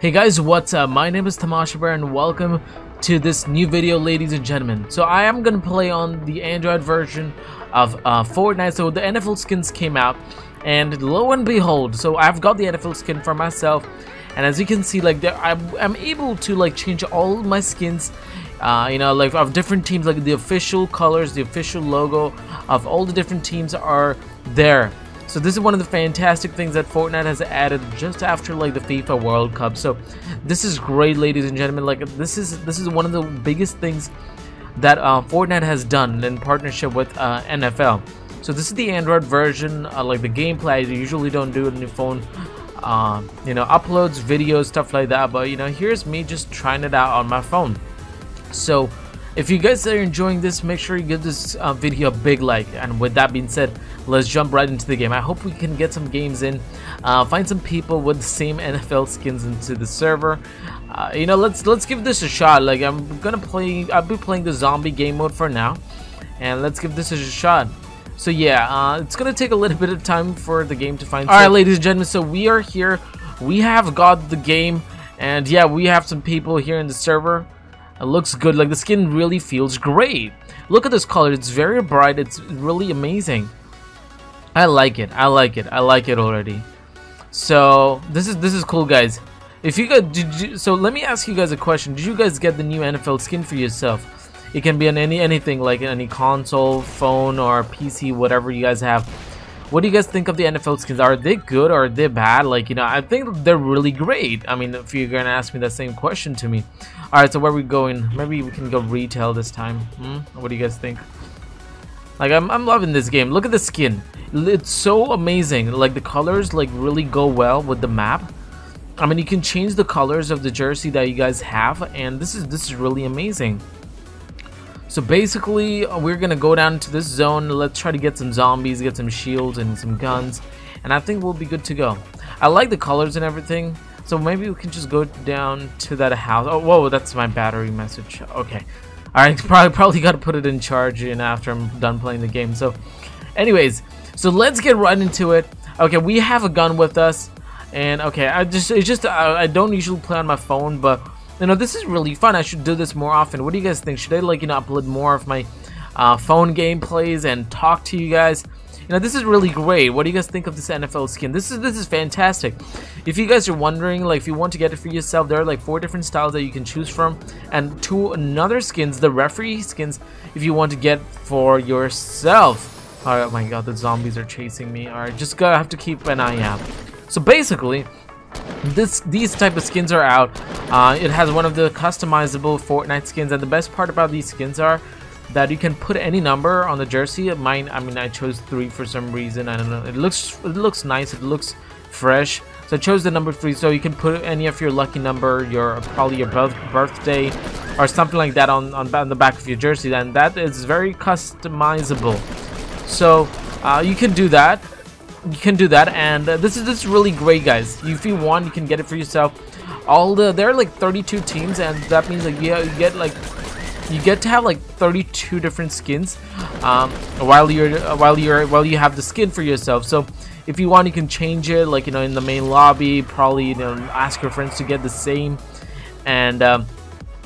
Hey guys, what's up? My name is Tamasha Bera and welcome to this new video, ladies and gentlemen. So I am gonna play on the Android version of Fortnite. So the NFL skins came out, and lo and behold, so I've got the NFL skin for myself, and as you can see, like there, I'm able to like change all my skins, you know, like of different teams, like the official colors, the official logo of all the different teams are there. So this is one of the fantastic things that Fortnite has added just after like the FIFA World Cup. So this is great, ladies and gentlemen. Like this is one of the biggest things that Fortnite has done in partnership with NFL. So this is the Android version, like the gameplay. You usually don't do it on your phone, you know, uploads, videos, stuff like that. But you know, here's me just trying it out on my phone. So if you guys are enjoying this, make sure you give this video a big like. And with that being said, let's jump right into the game. I hope we can get some games in, find some people with the same NFL skins into the server. You know, let's give this a shot. Like I'll be playing the zombie game mode for now, and let's give this a shot. So yeah, it's gonna take a little bit of time for the game to find. All right, ladies and gentlemen. So we are here. We have got the game, and yeah, we have some people here in the server. It looks good. Like the skin really feels great. Look at this color. It's very bright. It's really amazing. I like it. I like it. I like it already. So this is cool, guys. If you guys so let me ask you guys a question. Did you guys get the new NFL skin for yourself? It can be on anything, like any console, phone, or PC, whatever you guys have. What do you guys think of the NFL skins? Are they good or are they bad? Like, you know, I think they're really great. I mean, if you're gonna ask me that same question to me. Alright, so where are we going? Maybe we can go retail this time. What do you guys think? Like, I'm loving this game. Look at the skin. It's so amazing. Like, the colors, like, really go well with the map. I mean, you can change the colors of the jersey that you guys have. And this is really amazing. So basically, we're gonna go down to this zone. Let's try to get some zombies, get some shields and some guns, and I think we'll be good to go. I like the colors and everything, so maybe we can just go down to that house. Oh, whoa, that's my battery message. Okay, all right, probably gotta put it in charge and after I'm done playing the game. So anyways, so let's get right into it. Okay, we have a gun with us, and okay, I don't usually play on my phone, but you know, this is really fun. I should do this more often. What do you guys think? Should I, like, you know, upload more of my phone gameplays and talk to you guys? You know, this is really great. What do you guys think of this NFL skin? This is fantastic. If you guys are wondering, like, if you want to get it for yourself, there are like 4 different styles that you can choose from, and 2 another skins, the referee skins, if you want to get for yourself. All right, oh my god, the zombies are chasing me. All right, just gotta have to keep an eye out. So basically, these type of skins are out. It has one of the customizable Fortnite skins, and the best part about these skins are that you can put any number on the jersey. Mine, I mean, I chose 3 for some reason. I don't know. It looks nice. It looks fresh. So I chose the number 3. So you can put any of your lucky number, probably your birthday, or something like that on the back of your jersey. And that is very customizable. So you can do that. And this is really great, guys. If you want, you can get it for yourself. There are like 32 teams, and that means like you get to have like 32 different skins while you have the skin for yourself. So if you want, you can change it, like, you know, in the main lobby, probably, you know, ask your friends to get the same. And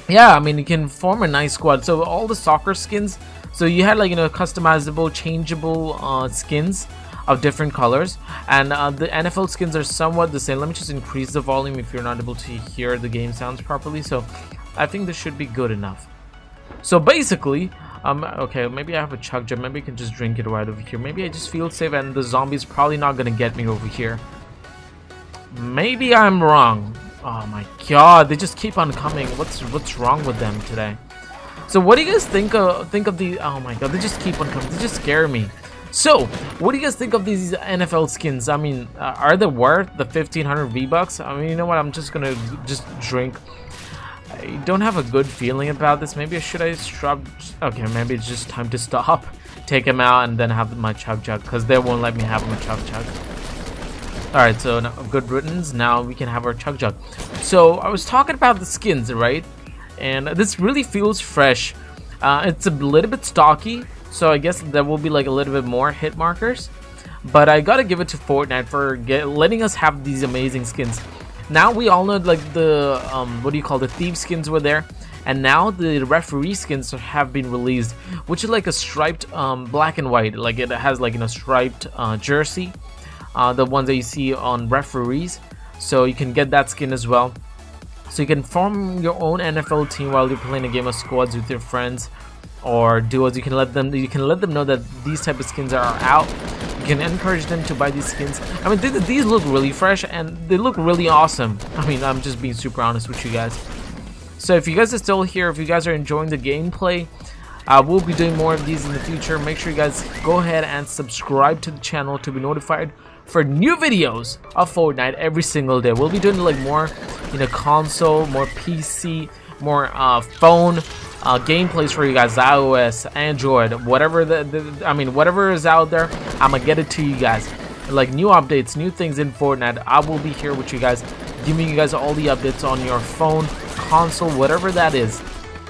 yeah, I mean, you can form a nice squad. So all the soccer skins, so you had, like, you know, customizable, changeable skins of different colors, and the NFL skins are somewhat the same. Let me just increase the volume if you're not able to hear the game sounds properly. So I think this should be good enough. So basically, okay, maybe I have a chug jug. Maybe I can just drink it right over here. Maybe I just feel safe, and the zombie's probably not gonna get me over here. Maybe I'm wrong. Oh my god, they just keep on coming. What's wrong with them today? So what do you guys think of the? Oh my god, they just keep on coming. They just scare me. So, what do you guys think of these NFL skins? I mean, are they worth the 1500 V-Bucks? I mean, you know what? I'm just gonna drink. I don't have a good feeling about this. Maybe I should stop. Okay, maybe it's just time to stop, take him out, and then have my chug chug, because they won't let me have my chug chug. All right, so now, good riddance. Now we can have our chug chug. So I was talking about the skins, right? And this really feels fresh. It's a little bit stocky. So I guess there will be like a little bit more hit markers, but I gotta give it to Fortnite for letting us have these amazing skins. Now we all know, like, the the thief skins were there, and now the referee skins have been released, which is like a striped black and white, like it has like in a striped jersey, the ones that you see on referees. So you can get that skin as well. So you can form your own NFL team while you're playing a game of squads with your friends or duos. You can let them know that these type of skins are out. You can encourage them to buy these skins. I mean, these look really fresh and they look really awesome. I mean, I'm just being super honest with you guys. So if you guys are still here, if you guys are enjoying the gameplay, we'll be doing more of these in the future. Make sure you guys go ahead and subscribe to the channel to be notified for new videos of Fortnite every single day. We'll be doing like more, you know, console, more PC, more phone gameplays for you guys, iOS, Android, whatever whatever is out there, I'ma get it to you guys. Like new updates, new things in Fortnite, I will be here with you guys, giving you guys all the updates on your phone, console, whatever that is.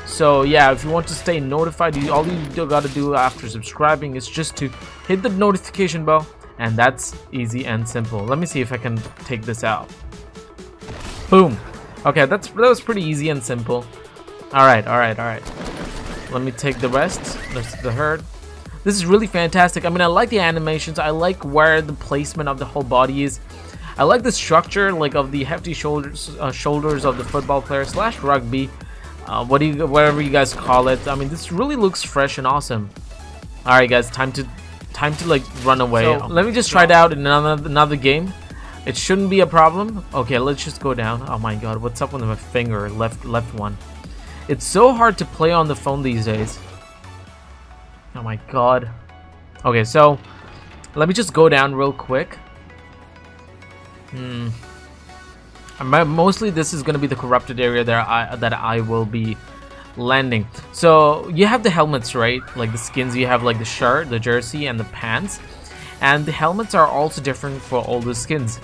So yeah, if you want to stay notified, all you gotta do after subscribing is just to hit the notification bell, and that's easy and simple. Let me see if I can take this out. Boom. Okay, that was pretty easy and simple. Alright, alright, alright. Let me take the rest. That's the herd. This is really fantastic. I mean, I like the animations. I like where the placement of the whole body is. I like the structure, like, of the hefty shoulders of the football player / rugby. Whatever you guys call it. I mean, this really looks fresh and awesome. Alright, guys, time to like run away. So, let me just try it out in another game. It shouldn't be a problem. Okay, let's just go down. Oh my god, what's up with my finger? Left one. It's so hard to play on the phone these days. Oh my god. Okay, so let me just go down real quick. Mostly this is gonna be the corrupted area that I will be landing. So you have the helmets, right? Like the skins, you have like the shirt, the jersey, and the pants. And the helmets are also different for all the skins.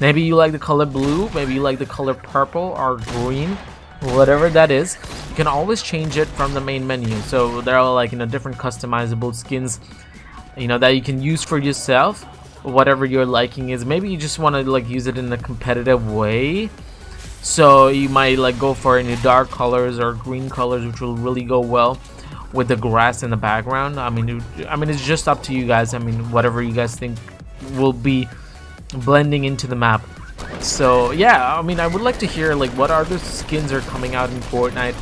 Maybe you like the color blue, maybe you like the color purple or green, whatever that is. You can always change it from the main menu. So there are like, you know, different customizable skins, you know, that you can use for yourself, whatever your liking is. Maybe you just want to like use it in a competitive way, so you might like go for any dark colors or green colors, which will really go well with the grass in the background. I mean it's just up to you guys. I mean, whatever you guys think will be blending into the map. So yeah, I mean, I would like to hear like what other skins are coming out in Fortnite,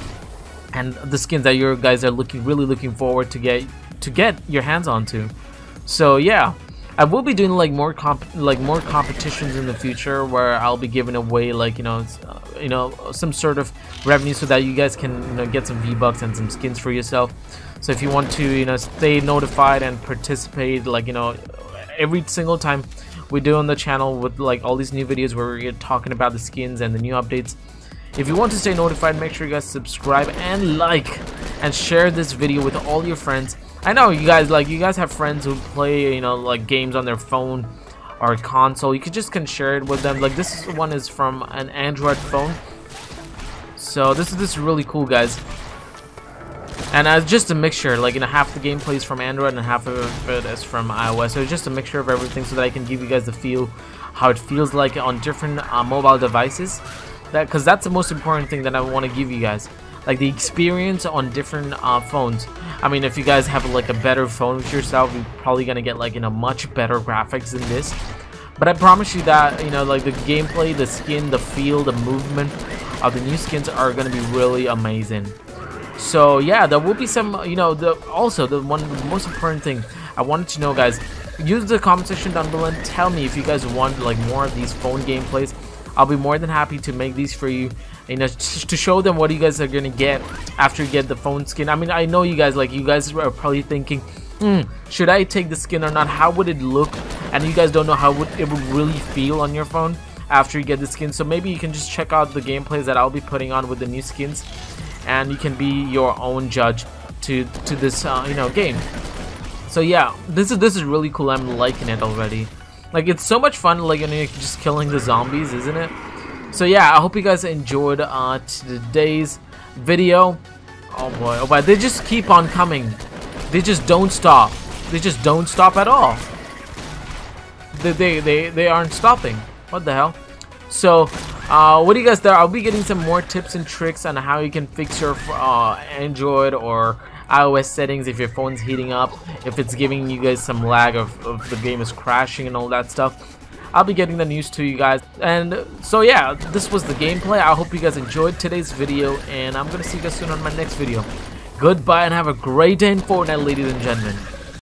and the skins that you guys are really looking forward to get your hands onto. So yeah, I will be doing like more competitions in the future, where I'll be giving away like, you know, some sort of revenue, so that you guys can, you know, get some V-Bucks and some skins for yourself. So if you want to, you know, stay notified and participate, like, you know, every single time we do on the channel with like all these new videos where we're talking about the skins and the new updates. If you want to stay notified, make sure you guys subscribe and like and share this video with all your friends. I know you guys have friends who play, you know, like games on their phone or console. You can share it with them. Like this one is from an Android phone. So this is really cool, guys. And it's just a mixture, like, you know, half the gameplay is from Android and half of it is from iOS. So it's just a mixture of everything, so that I can give you guys the feel, how it feels like on different mobile devices. Because that's the most important thing that I want to give you guys. Like the experience on different phones. I mean, if you guys have like a better phone with yourself, you're probably going to get like, you know, much better graphics than this. But I promise you that, you know, like the gameplay, the skin, the feel, the movement of the new skins are going to be really amazing. So yeah, there will be some, you know, the most important thing I wanted to know, guys, use the comment section down below and tell me if you guys want like more of these phone gameplays. I'll be more than happy to make these for you, you know, to show them what you guys are gonna get after you get the phone skin. I mean, I know you guys, like, you guys are probably thinking, should I take the skin or not? How would it look? And you guys don't know how it would really feel on your phone after you get the skin. So maybe you can just check out the gameplays that I'll be putting on with the new skins, and you can be your own judge to this you know, game. So yeah, this is really cool. I'm liking it already. Like, it's so much fun, like, you know, just killing the zombies, isn't it? So yeah, I hope you guys enjoyed today's video. Oh boy, oh boy, they just keep on coming. They just don't stop. They just don't stop at all. They aren't stopping. What the hell? So What do you guys think? I'll be getting some more tips and tricks on how you can fix your Android or iOS settings if your phone's heating up, if it's giving you guys some lag, if the game is crashing and all that stuff. I'll be getting the news to you guys. And so yeah, this was the gameplay. I hope you guys enjoyed today's video, and I'm gonna see you guys soon on my next video. Goodbye and have a great day in Fortnite, ladies and gentlemen.